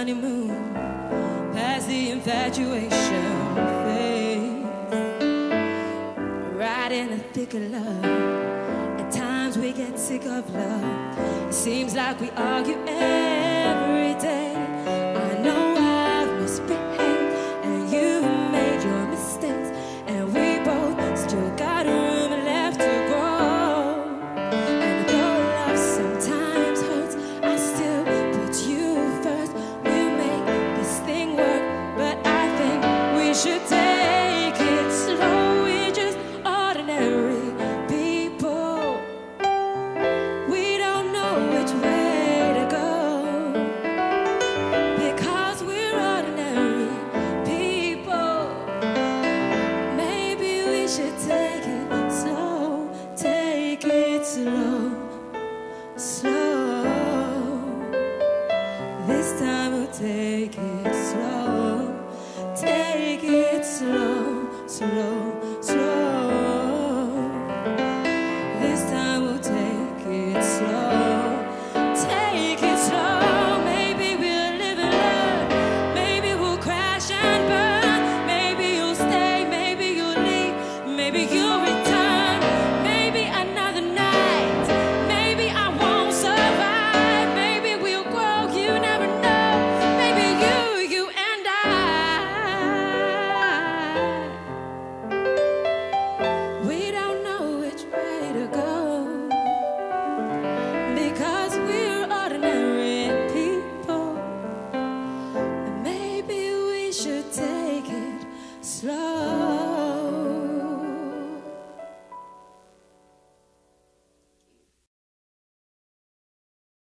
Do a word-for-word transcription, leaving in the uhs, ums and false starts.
honeymoon, past the infatuation phase, right in the thick of love. At times we get sick of love. It seems like we argue every day. I know I've misbehaved, and you've made your mistakes, and we both still got room left to grow. And though love sometimes hurts, I still put you first. We'll make this thing work, but I think we should take it slow. We're just ordinary people. We don't know which way to go, because we're ordinary people. Maybe we should take it slow, take it slow.